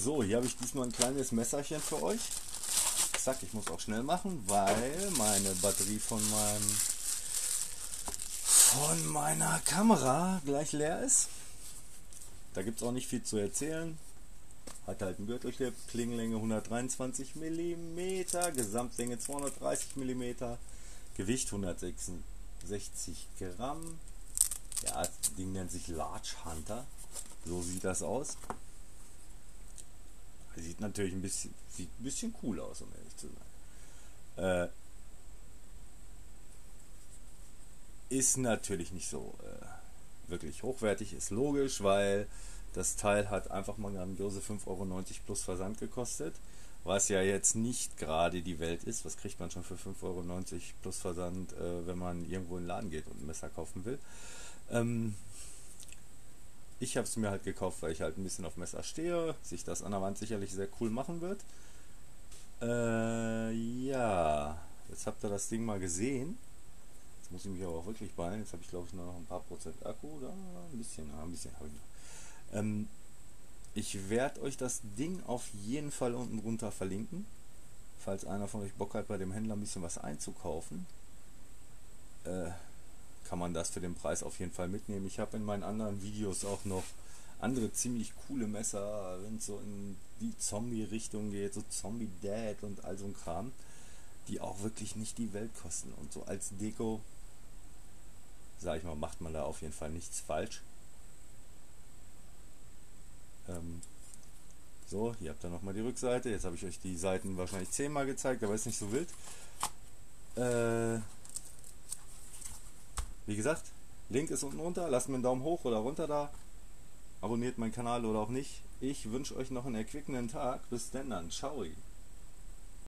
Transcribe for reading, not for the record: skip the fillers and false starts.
So, hier habe ich diesmal ein kleines Messerchen für euch. Zack, ich muss auch schnell machen, weil meine Batterie von meiner Kamera gleich leer ist. Da gibt es auch nicht viel zu erzählen. Hat halt einen Gürtelclip, Klingenlänge 123 mm, Gesamtlänge 230 mm, Gewicht 166 Gramm. Ja, das Ding nennt sich Large Hunter. So sieht das aus. Sieht natürlich ein bisschen cool aus, um ehrlich zu sein. Ist natürlich nicht so wirklich hochwertig, ist logisch, weil das Teil hat einfach mal grandiose 5,90 € plus Versand gekostet, was ja jetzt nicht gerade die Welt ist. Was kriegt man schon für 5,90 € plus Versand, wenn man irgendwo in den Laden geht und ein Messer kaufen will? Ich habe es mir halt gekauft, weil ich halt ein bisschen auf Messer stehe, sich das an der Wand sicherlich sehr cool machen wird. Ja, jetzt habt ihr das Ding mal gesehen. Jetzt muss ich mich aber auch wirklich beeilen. Jetzt habe ich, glaube ich, nur noch ein paar Prozent Akku. Da ein bisschen habe ich noch. Ich werde euch das Ding auf jeden Fall unten drunter verlinken, falls einer von euch Bock hat, bei dem Händler ein bisschen was einzukaufen. Kann man das für den Preis auf jeden Fall mitnehmen. Ich habe in meinen anderen Videos auch noch andere ziemlich coole Messer, wenn es so in die Zombie-Richtung geht, so Zombie Dead und all so ein Kram, die auch wirklich nicht die Welt kosten. Und so als Deko, sage ich mal, macht man da auf jeden Fall nichts falsch. So, hier habt ihr nochmal die Rückseite. Jetzt habe ich euch die Seiten wahrscheinlich 10-mal gezeigt, aber ist nicht so wild. Wie gesagt, Link ist unten runter, lasst mir einen Daumen hoch oder runter da, abonniert meinen Kanal oder auch nicht. Ich wünsche euch noch einen erquickenden Tag, bis dann, ciao.